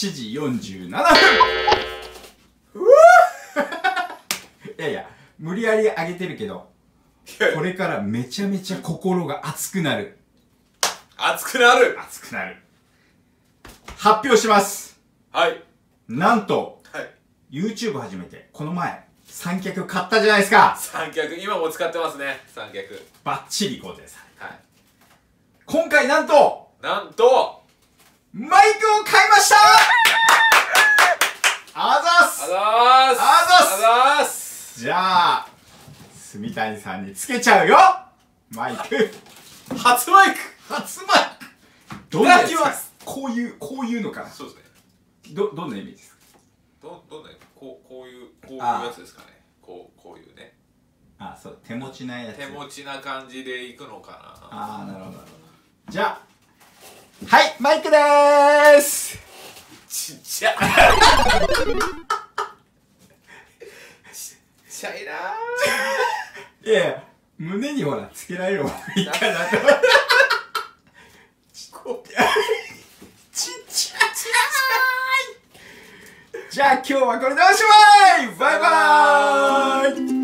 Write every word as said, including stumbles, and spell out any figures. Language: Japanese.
はちじよんじゅうななふんいやいや無理やり上げてるけどこれからめちゃめちゃ心が熱くなる熱くなる熱くなる発表します。はいなんと、はい、YouTube 始めてこの前三脚買ったじゃないですか。三脚今も使ってますね。三脚バッチリ固定されて、はい、今回なんとなんとマイクを買いましたあざっすあざーすあざーす。じゃあ住谷さんにつけちゃうよマイク初マイク初マイクどんな気はこういうこういうのかな。そうですね。どどんなイメージですか。どどんなこうこういうこういうやつですかね。こうこういうね。あそう手持ちなやつ。手持ちな感じでいくのかな。ああなるほど。じゃあはいマイクでーす。ちっちゃ。ちっちゃいなー。いやいや胸にほらつけられる方がいいかなと。ちっちゃい。じゃあ今日はこれでおしまい。バイバーイ。